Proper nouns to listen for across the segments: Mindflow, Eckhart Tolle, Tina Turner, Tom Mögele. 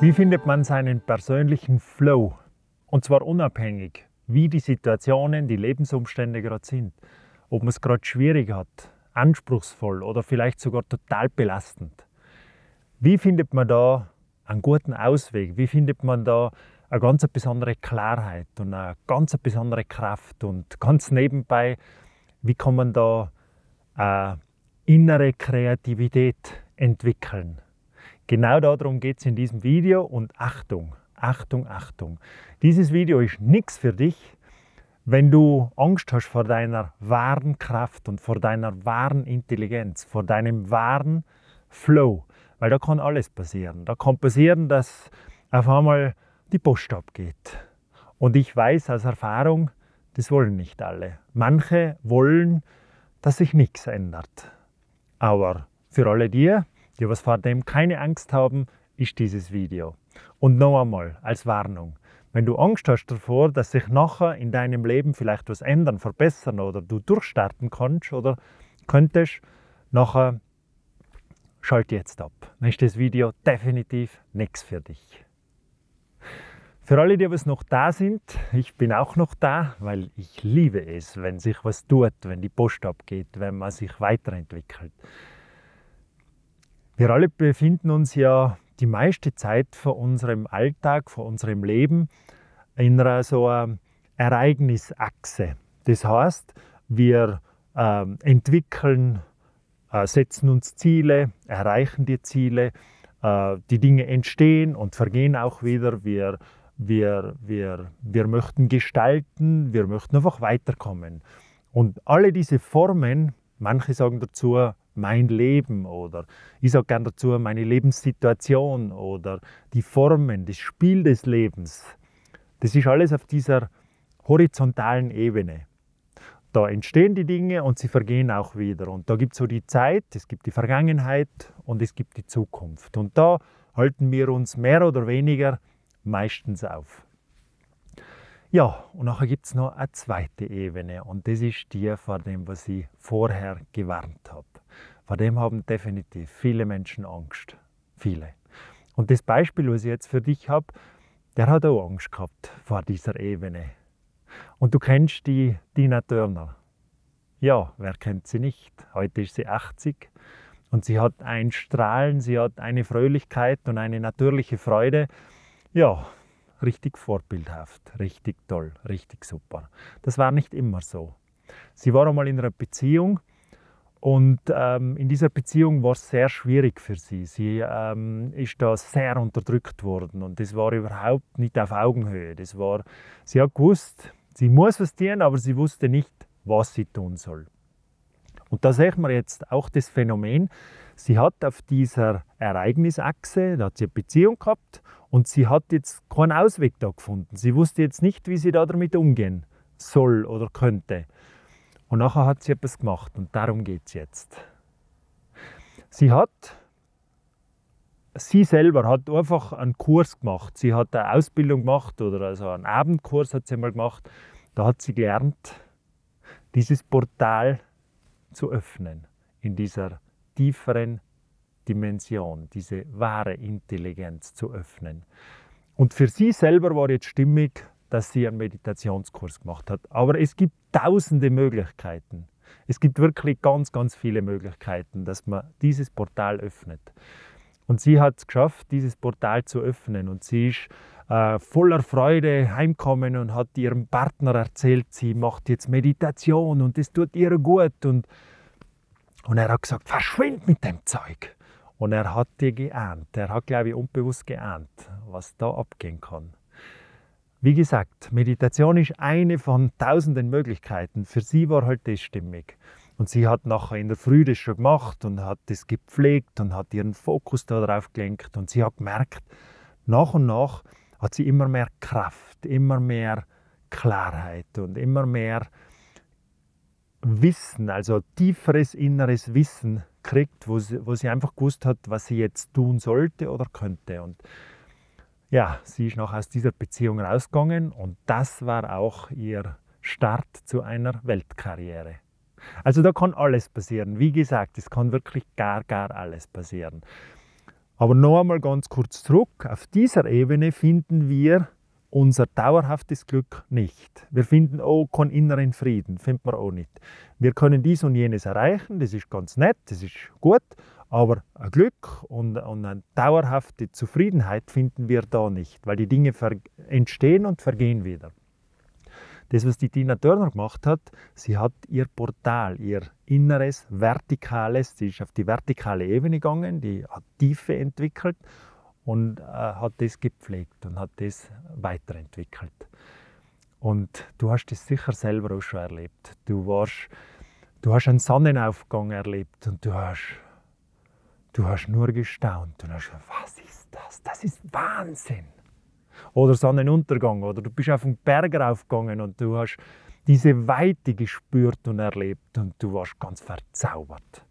Wie findet man seinen persönlichen Flow? Und zwar unabhängig, wie die Situationen, die Lebensumstände gerade sind. Ob man es gerade schwierig hat, anspruchsvoll oder vielleicht sogar total belastend. Wie findet man da einen guten Ausweg? Wie findet man da eine ganz besondere Klarheit und eine ganz besondere Kraft? Und ganz nebenbei, wie kann man da eine innere Kreativität entwickeln? Genau darum geht es in diesem Video und Achtung, Achtung, Achtung. Dieses Video ist nichts für dich, wenn du Angst hast vor deiner wahren Kraft und vor deiner wahren Intelligenz, vor deinem wahren Flow. Weil da kann alles passieren. Da kann passieren, dass auf einmal die Post abgeht. Und ich weiß aus Erfahrung, das wollen nicht alle. Manche wollen, dass sich nichts ändert. Aber für alle die, die was vor dem keine Angst haben, ist dieses Video. Und noch einmal als Warnung, wenn du Angst hast davor, dass sich nachher in deinem Leben vielleicht was ändern, verbessern oder du durchstarten kannst oder könntest, nachher schalt jetzt ab. Dann ist das Video definitiv nichts für dich. Für alle, die was noch da sind, ich bin auch noch da, weil ich liebe es, wenn sich was tut, wenn die Post abgeht, wenn man sich weiterentwickelt. Wir alle befinden uns ja die meiste Zeit von unserem Alltag, von unserem Leben in so einer Ereignisachse. Das heißt, wir entwickeln, setzen uns Ziele, erreichen die Ziele, die Dinge entstehen und vergehen auch wieder. Wir möchten gestalten, wir möchten einfach weiterkommen. Und alle diese Formen, manche sagen dazu, mein Leben oder ich sage gerne dazu, meine Lebenssituation oder die Formen, das Spiel des Lebens. Das ist alles auf dieser horizontalen Ebene. Da entstehen die Dinge und sie vergehen auch wieder. Und da gibt es so die Zeit, es gibt die Vergangenheit und es gibt die Zukunft. Und da halten wir uns mehr oder weniger meistens auf. Ja, und nachher gibt es noch eine zweite Ebene und das ist die, vor dem, was ich vorher gewarnt habe. Vor dem haben definitiv viele Menschen Angst. Viele. Und das Beispiel, was ich jetzt für dich habe, der hat auch Angst gehabt vor dieser Ebene. Und du kennst die Tina Turner. Ja, wer kennt sie nicht? Heute ist sie 80 und sie hat ein Strahlen, sie hat eine Fröhlichkeit und eine natürliche Freude. Ja, richtig vorbildhaft, richtig toll, richtig super. Das war nicht immer so. Sie war einmal in einer Beziehung und in dieser Beziehung war es sehr schwierig für sie. Sie ist da sehr unterdrückt worden und das war überhaupt nicht auf Augenhöhe. Das war, sie hat gewusst, sie muss was tun, aber sie wusste nicht, was sie tun soll. Und da sehen wir jetzt auch das Phänomen, sie hat auf dieser Ereignisachse, da hat sie eine Beziehung gehabt und sie hat jetzt keinen Ausweg da gefunden. Sie wusste jetzt nicht, wie sie da damit umgehen soll oder könnte. Und nachher hat sie etwas gemacht und darum geht es jetzt. Sie selber hat einfach einen Kurs gemacht. Sie hat eine Ausbildung gemacht oder also einen Abendkurs hat sie mal gemacht. Da hat sie gelernt, dieses Portal zu öffnen in dieser tieferen Dimension, diese wahre Intelligenz zu öffnen. Und für sie selber war jetzt stimmig, dass sie einen Meditationskurs gemacht hat. Aber es gibt tausende Möglichkeiten. Es gibt wirklich ganz, ganz viele Möglichkeiten, dass man dieses Portal öffnet. Und sie hat es geschafft, dieses Portal zu öffnen. Und sie ist voller Freude heimgekommen und hat ihrem Partner erzählt, sie macht jetzt Meditation und das tut ihr gut. Und er hat gesagt, verschwind mit dem Zeug. Und er hat die geahnt. Er hat, glaube ich, unbewusst geahnt, was da abgehen kann. Wie gesagt, Meditation ist eine von tausenden Möglichkeiten. Für sie war halt das stimmig. Und sie hat nachher in der Früh das schon gemacht und hat das gepflegt und hat ihren Fokus darauf gelenkt. Und sie hat gemerkt, nach und nach hat sie immer mehr Kraft, immer mehr Klarheit und immer mehr Wissen, also tieferes inneres Wissen kriegt, wo sie einfach gewusst hat, was sie jetzt tun sollte oder könnte. Und ja, sie ist noch aus dieser Beziehung rausgegangen und das war auch ihr Start zu einer Weltkarriere. Also da kann alles passieren. Wie gesagt, es kann wirklich gar alles passieren. Aber noch einmal ganz kurz zurück. Auf dieser Ebene finden wir unser dauerhaftes Glück nicht. Wir finden auch keinen inneren Frieden, finden wir auch nicht. Wir können dies und jenes erreichen, das ist ganz nett, das ist gut, aber ein Glück und eine dauerhafte Zufriedenheit finden wir da nicht, weil die Dinge entstehen und vergehen wieder. Das, was die Tina Turner gemacht hat, sie hat ihr Portal, ihr inneres, vertikales, sie ist auf die vertikale Ebene gegangen, die hat Tiefe entwickelt und hat das gepflegt und hat das weiterentwickelt. Und du hast das sicher selber auch schon erlebt. Du hast einen Sonnenaufgang erlebt und du hast nur gestaunt und hast gesagt, was ist das? Das ist Wahnsinn! Oder Sonnenuntergang, oder du bist auf den Berg raufgegangen und du hast diese Weite gespürt und erlebt und du warst ganz verzaubert.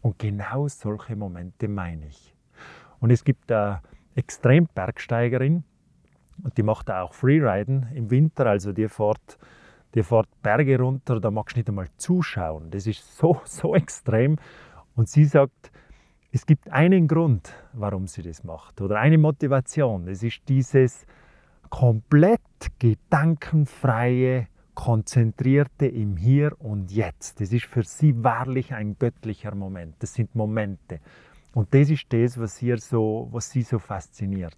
Und genau solche Momente meine ich. Und es gibt eine Extrembergsteigerin, und die macht auch Freeriden im Winter, also die fährt Berge runter, da magst du nicht einmal zuschauen. Das ist so extrem. Und sie sagt, es gibt einen Grund, warum sie das macht, oder eine Motivation. Es ist dieses komplett gedankenfreie, konzentrierte im Hier und Jetzt. Das ist für sie wahrlich ein göttlicher Moment. Das sind Momente. Und das ist das, was sie so fasziniert.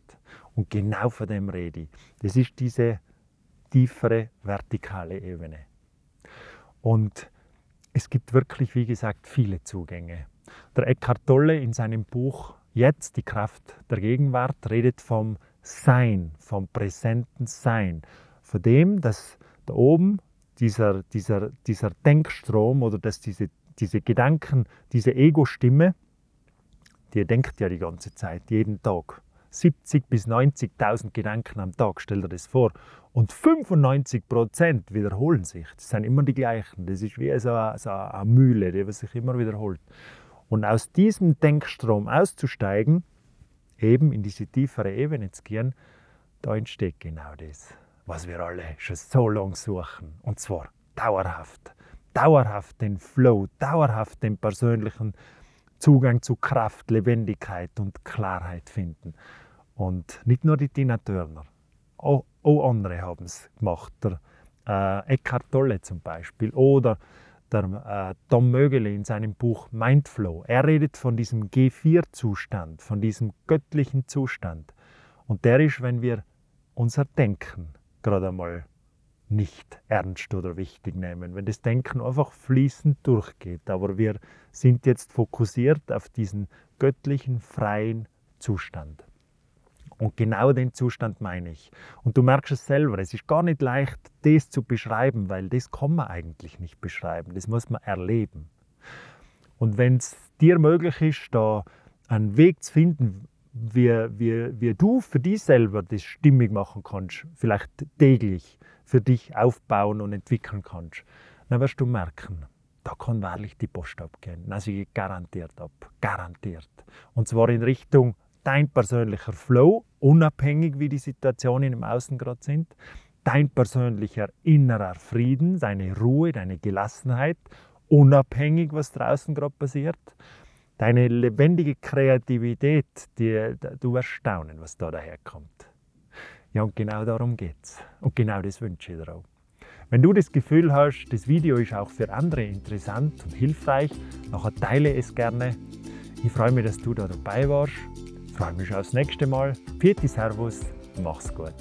Und genau von dem rede ich. Das ist diese tiefere, vertikale Ebene. Und es gibt wirklich, wie gesagt, viele Zugänge. Der Eckhart Tolle in seinem Buch Jetzt, die Kraft der Gegenwart, redet vom Sein, vom präsenten Sein. Von dem, dass da oben dieser Denkstrom oder dass diese Gedanken, diese Ego-Stimme, die denkt ja die ganze Zeit, jeden Tag. 70.000 bis 90.000 Gedanken am Tag, stell dir das vor. Und 95% wiederholen sich. Das sind immer die gleichen. Das ist wie so eine Mühle, die sich immer wiederholt. Und aus diesem Denkstrom auszusteigen, eben in diese tiefere Ebene zu gehen, da entsteht genau das, was wir alle schon so lange suchen. Und zwar dauerhaft. Dauerhaft den Flow, dauerhaft den persönlichen Zugang zu Kraft, Lebendigkeit und Klarheit finden. Und nicht nur die Tina Turner, auch andere haben es gemacht. Der Eckhart Tolle zum Beispiel oder der Tom Mögele in seinem Buch Mindflow. Er redet von diesem G4-Zustand, von diesem göttlichen Zustand. Und der ist, wenn wir unser Denken gerade einmal nicht ernst oder wichtig nehmen, wenn das Denken einfach fließend durchgeht. Aber wir sind jetzt fokussiert auf diesen göttlichen, freien Zustand. Und genau den Zustand meine ich. Und du merkst es selber, es ist gar nicht leicht, das zu beschreiben, weil das kann man eigentlich nicht beschreiben, das muss man erleben. Und wenn es dir möglich ist, da einen Weg zu finden, wie du für dich selber das stimmig machen kannst, vielleicht täglich für dich aufbauen und entwickeln kannst, dann wirst du merken, da kann wahrlich die Post abgehen. Also sie geht garantiert ab, garantiert. Und zwar in Richtung dein persönlicher Flow, unabhängig wie die Situationen im Außen gerade sind, dein persönlicher innerer Frieden, deine Ruhe, deine Gelassenheit, unabhängig was draußen gerade passiert, deine lebendige Kreativität, du wirst staunen, was da daherkommt. Ja, und genau darum geht es. Und genau das wünsche ich dir auch. Wenn du das Gefühl hast, das Video ist auch für andere interessant und hilfreich, dann teile es gerne. Ich freue mich, dass du da dabei warst. Ich freue mich schon aufs nächste Mal. Pfiat, Servus, mach's gut.